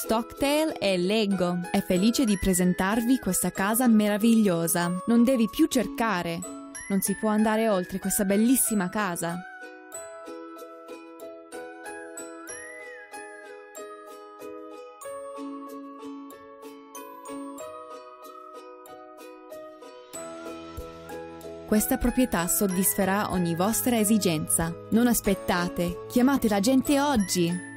Stockdale e Leggo è felice di presentarvi questa casa meravigliosa. Non devi più cercare, non si può andare oltre questa bellissima casa. Questa proprietà soddisferà ogni vostra esigenza. Non aspettate, chiamate la gente oggi!